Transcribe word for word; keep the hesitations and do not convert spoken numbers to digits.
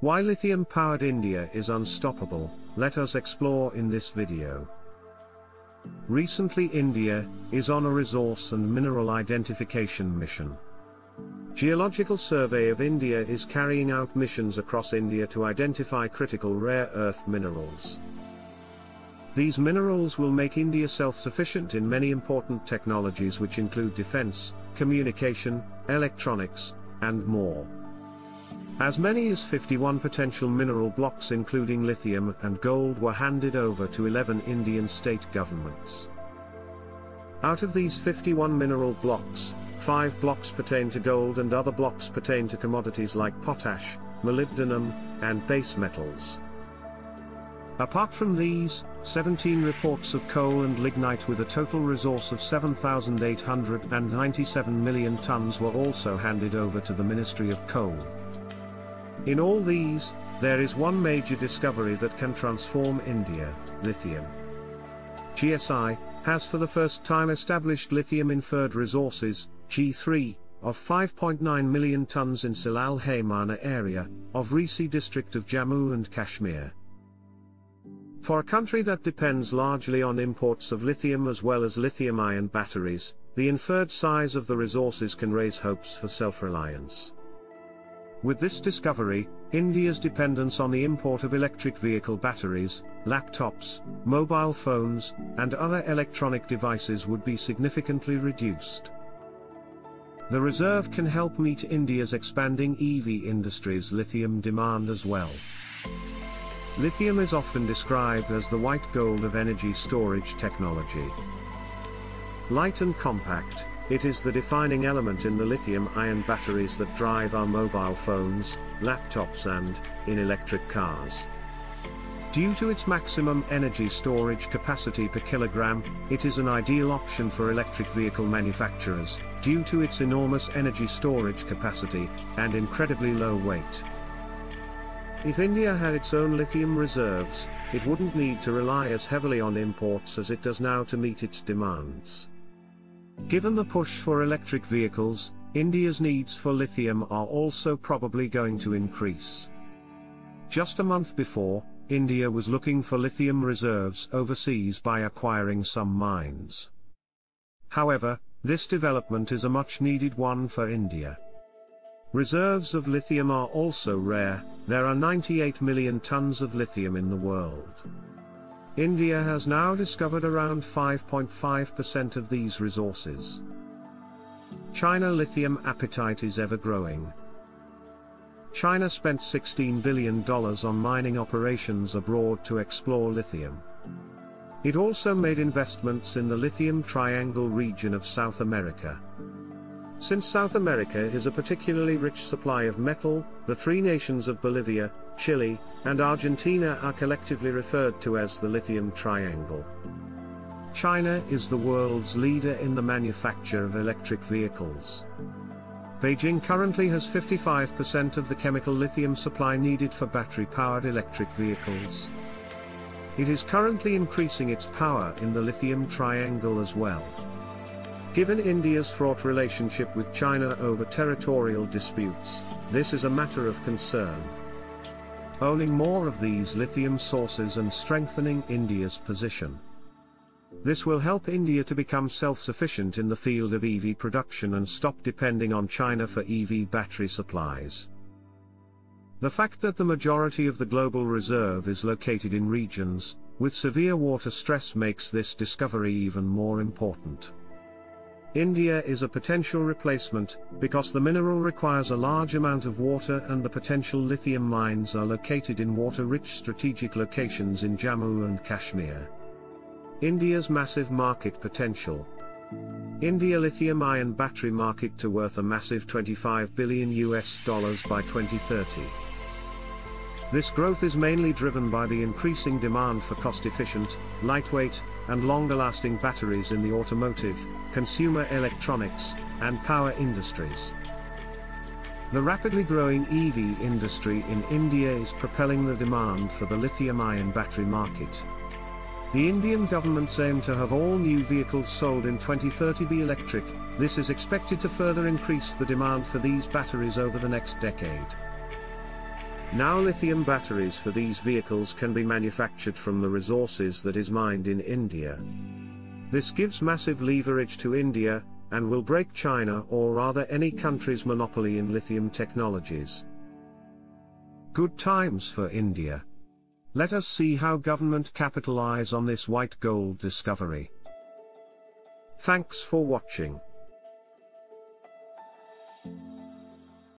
Why lithium-powered India is unstoppable, let us explore in this video. Recently, India is on a resource and mineral identification mission. Geological Survey of India is carrying out missions across India to identify critical rare earth minerals. These minerals will make India self-sufficient in many important technologies which include defense, communication, electronics, and more. As many as fifty-one potential mineral blocks including lithium and gold were handed over to eleven Indian state governments. Out of these fifty-one mineral blocks, five blocks pertain to gold and other blocks pertain to commodities like potash, molybdenum, and base metals. Apart from these, seventeen reports of coal and lignite with a total resource of seven thousand eight hundred ninety-seven million tons were also handed over to the Ministry of Coal. In all these, there is one major discovery that can transform India, lithium. G S I has for the first time established lithium inferred resources, G three, of five point nine million tons in Salal-Haimana area, of Reasi district of Jammu and Kashmir. For a country that depends largely on imports of lithium as well as lithium-ion batteries, the inferred size of the resources can raise hopes for self-reliance. With this discovery, India's dependence on the import of electric vehicle batteries, laptops, mobile phones, and other electronic devices would be significantly reduced. The reserve can help meet India's expanding E V industry's lithium demand as well. Lithium is often described as the white gold of energy storage technology. Light and compact, it is the defining element in the lithium-ion batteries that drive our mobile phones, laptops and, in electric cars. Due to its maximum energy storage capacity per kilogram, it is an ideal option for electric vehicle manufacturers, due to its enormous energy storage capacity, and incredibly low weight. If India had its own lithium reserves, it wouldn't need to rely as heavily on imports as it does now to meet its demands. Given the push for electric vehicles, India's needs for lithium are also probably going to increase. Just a month before, India was looking for lithium reserves overseas by acquiring some mines. However, this development is a much-needed one for India. Reserves of lithium are also rare. There are ninety-eight million tons of lithium in the world. India has now discovered around five point five percent of these resources. China's lithium appetite is ever-growing. China spent sixteen billion dollars on mining operations abroad to explore lithium. It also made investments in the Lithium Triangle region of South America. Since South America is a particularly rich supply of metal, the three nations of Bolivia, Chile, and Argentina are collectively referred to as the Lithium Triangle. China is the world's leader in the manufacture of electric vehicles. Beijing currently has fifty-five percent of the chemical lithium supply needed for battery-powered electric vehicles. It is currently increasing its power in the Lithium Triangle as well. Given India's fraught relationship with China over territorial disputes, this is a matter of concern. Owning more of these lithium sources and strengthening India's position. This will help India to become self-sufficient in the field of E V production and stop depending on China for E V battery supplies. The fact that the majority of the global reserve is located in regions with severe water stress makes this discovery even more important. India is a potential replacement, because the mineral requires a large amount of water and the potential lithium mines are located in water-rich strategic locations in Jammu and Kashmir. India's massive market potential. India lithium-ion battery market to worth a massive twenty-five billion U S dollars by twenty thirty. This growth is mainly driven by the increasing demand for cost-efficient, lightweight, and longer-lasting batteries in the automotive, consumer electronics, and power industries. The rapidly growing E V industry in India is propelling the demand for the lithium-ion battery market. The Indian government's aim to have all new vehicles sold in twenty thirty be electric. This is expected to further increase the demand for these batteries over the next decade. Now lithium batteries for these vehicles can be manufactured from the resources that is mined in India. This gives massive leverage to India, and will break China or rather any country's monopoly in lithium technologies. Good times for India. Let us see how government capitalize on this white gold discovery. Thanks for watching.